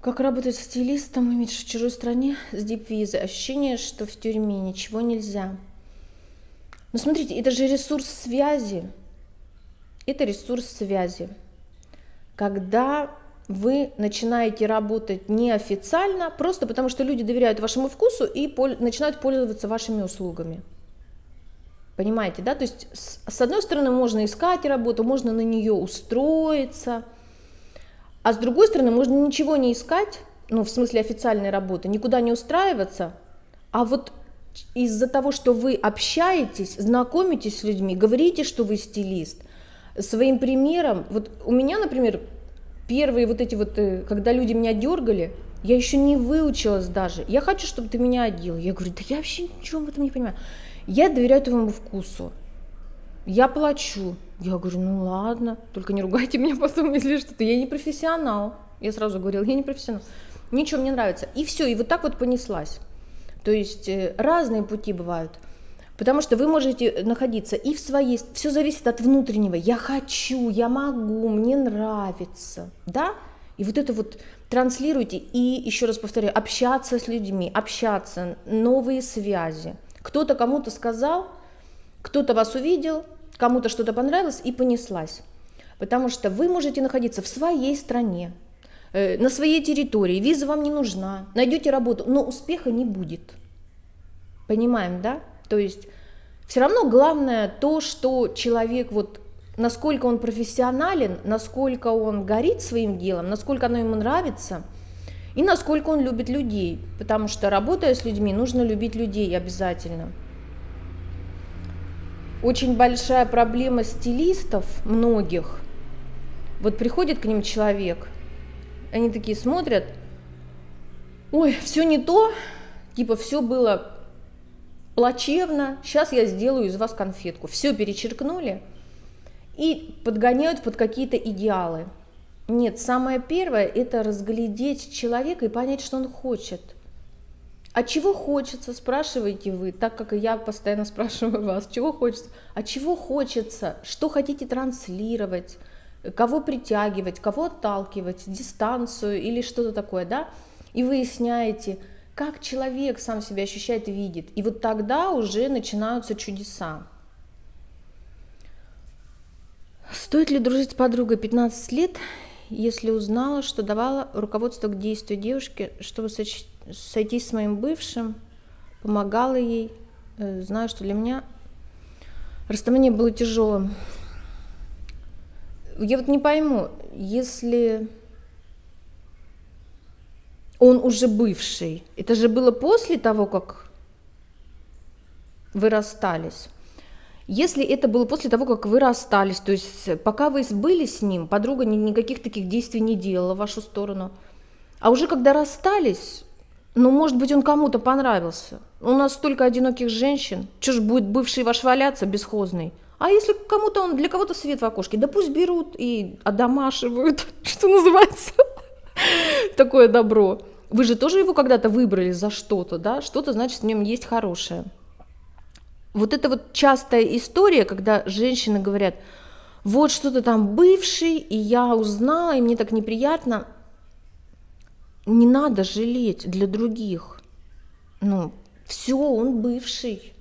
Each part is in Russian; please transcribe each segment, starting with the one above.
Как работать стилистом, имидж в чужой стране с дипвизой? Ощущение, что в тюрьме ничего нельзя. Но смотрите, это же ресурс связи. Это ресурс связи. Когда вы начинаете работать неофициально, просто потому что люди доверяют вашему вкусу и начинают пользоваться вашими услугами. Понимаете, да? То есть, с одной стороны, можно искать работу, можно на нее устроиться. А с другой стороны, можно ничего не искать, ну, в смысле официальной работы, никуда не устраиваться, а вот из-за того, что вы общаетесь, знакомитесь с людьми, говорите, что вы стилист, своим примером. Вот у меня, например, первые вот эти вот, когда люди меня дергали, я еще не выучилась даже. Я хочу, чтобы ты меня одел. Я говорю, да я вообще ничего в этом не понимаю. Я доверяю твоему вкусу. Я плачу. Я говорю, ну ладно, только не ругайте меня потом, если что-то. Я не профессионал. Я сразу говорила, я не профессионал. Ничего, мне нравится. И все, и вот так вот понеслась. То есть разные пути бывают. Потому что вы можете находиться и в своей... Все зависит от внутреннего. Я хочу, я могу, мне нравится. Да? И вот это вот транслируйте. И еще раз повторяю, общаться с людьми, общаться, новые связи. Кто-то кому-то сказал, кто-то вас увидел, кому-то что-то понравилось и понеслась. Потому что вы можете находиться в своей стране, на своей территории, виза вам не нужна, найдете работу, но успеха не будет. Понимаем, да? То есть все равно главное то, что человек, вот насколько он профессионален, насколько он горит своим делом, насколько оно ему нравится и насколько он любит людей. Потому что, работая с людьми, нужно любить людей обязательно. Очень большая проблема стилистов многих. Вот приходит к ним человек, они такие смотрят, ой, все не то, типа все было плачевно, сейчас я сделаю из вас конфетку. Все перечеркнули и подгоняют под какие-то идеалы. Нет, самое первое – это разглядеть человека и понять, что он хочет. А чего хочется, спрашиваете вы, так как и я постоянно спрашиваю вас, чего хочется? А чего хочется, что хотите транслировать, кого притягивать, кого отталкивать, дистанцию или что-то такое, да? И выясняете, как человек сам себя ощущает и видит. И вот тогда уже начинаются чудеса. Стоит ли дружить с подругой 15 лет, если узнала, что давала руководство к действию девушке, чтобы сойтись с моим бывшим, помогала ей, знаю, что для меня расставание было тяжелым? Я вот не пойму, если он уже бывший, это же было после того, как вы расстались. Если это было после того, как вы расстались, то есть пока вы были с ним, подруга никаких таких действий не делала в вашу сторону. А уже когда расстались, ну, может быть, он кому-то понравился. У нас столько одиноких женщин. Чего ж будет бывший ваш валяться, бесхозный? А если кому-то он, для кого-то свет в окошке, да пусть берут и одомашивают, что называется, такое добро. Вы же тоже его когда-то выбрали за что-то, да? Что-то, значит, в нем есть хорошее. Вот это вот частая история, когда женщины говорят, вот что-то там бывший, и я узнала, и мне так неприятно. Не надо жалеть для других. Ну, все, он бывший.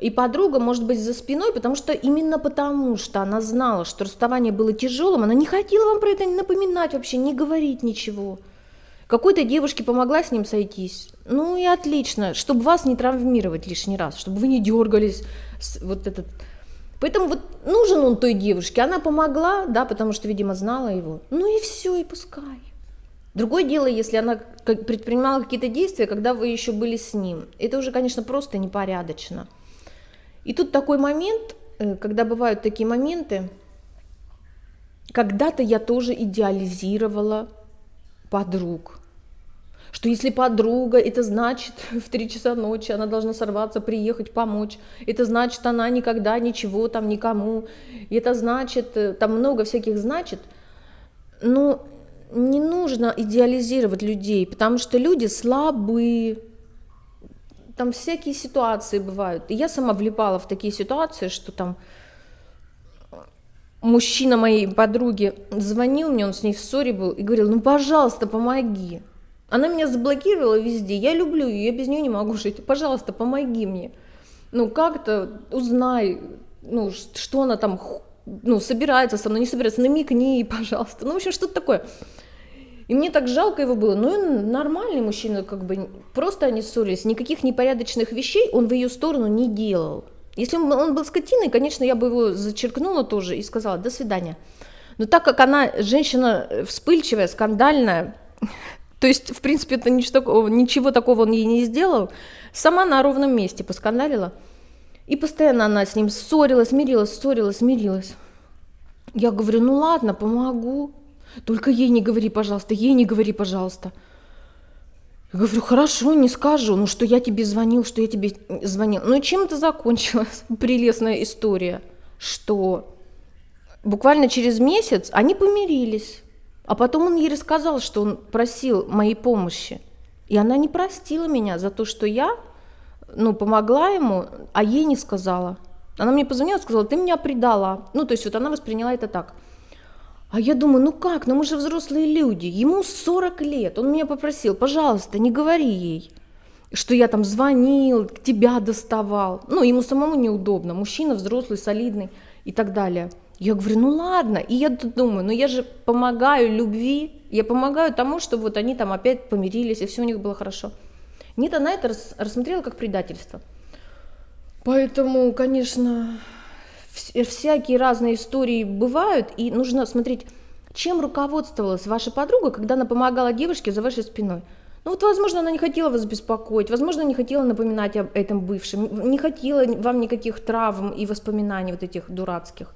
И подруга может быть за спиной, потому что именно потому, что она знала, что расставание было тяжелым, она не хотела вам про это напоминать вообще, не говорить ничего. Какой-то девушке помогла с ним сойтись. Ну и отлично, чтобы вас не травмировать лишний раз, чтобы вы не дергались. Вот этот. Поэтому вот нужен он той девушке. Она помогла, да, потому что, видимо, знала его. Ну и все, и пускай. Другое дело, если она предпринимала какие-то действия, когда вы еще были с ним. Это уже, конечно, просто непорядочно. И тут такой момент, когда бывают такие моменты, когда-то я тоже идеализировала подруг, что если подруга, это значит в 3 часа ночи она должна сорваться, приехать, помочь, это значит она никогда ничего там никому, это значит там много всяких значит. Но не нужно идеализировать людей, потому что люди слабы, там всякие ситуации бывают. И я сама влипала в такие ситуации, что там мужчина моей подруги звонил мне, он с ней в ссоре был, и говорил: ну, пожалуйста, помоги. Она меня заблокировала везде, я люблю ее, я без нее не могу жить, пожалуйста, помоги мне. Ну, как-то узнай, ну, что она там, ну, собирается со мной, не собирается, намекни ей, пожалуйста. Ну, в общем, что-то такое. И мне так жалко его было. Ну, он нормальный мужчина, как бы, просто они ссорились, никаких непорядочных вещей он в ее сторону не делал. Если он был скотиной, конечно, я бы его зачеркнула тоже и сказала: до свидания. Но так как она женщина вспыльчивая, скандальная, то есть, в принципе, это ничего такого он ей не сделал, сама на ровном месте поскандалила. И постоянно она с ним ссорилась, мирилась, ссорилась, мирилась. Я говорю: ну ладно, помогу. Только ей не говори, пожалуйста, ей не говори, пожалуйста. Я говорю: хорошо, не скажу, ну что я тебе звонил, что я тебе звонил. Ну и чем это закончилась прелестная история, что буквально через месяц они помирились. А потом он ей рассказал, что он просил моей помощи. И она не простила меня за то, что я, ну, помогла ему, а ей не сказала. Она мне позвонила и сказала: ты меня предала. Ну, то есть вот она восприняла это так. А я думаю: ну как, ну мы же взрослые люди, ему 40 лет, он меня попросил: пожалуйста, не говори ей, что я там звонил, тебя доставал. Ну, ему самому неудобно, мужчина взрослый, солидный и так далее. Я говорю: ну ладно, и я думаю, ну я же помогаю любви, я помогаю тому, чтобы вот они там опять помирились, и все у них было хорошо. Нет, она это рассмотрела как предательство. Поэтому, конечно... Всякие разные истории бывают, и нужно смотреть, чем руководствовалась ваша подруга, когда она помогала девушке за вашей спиной. Ну вот, возможно, она не хотела вас беспокоить, возможно, не хотела напоминать об этом бывшем, не хотела вам никаких травм и воспоминаний вот этих дурацких.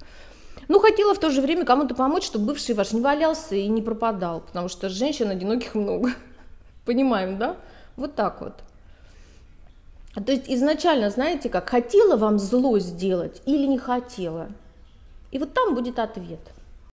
Ну, хотела в то же время кому-то помочь, чтобы бывший ваш не валялся и не пропадал, потому что женщин одиноких много. Понимаем, да? Вот так вот. То есть изначально, знаете как, хотела вам зло сделать или не хотела? И вот там будет ответ.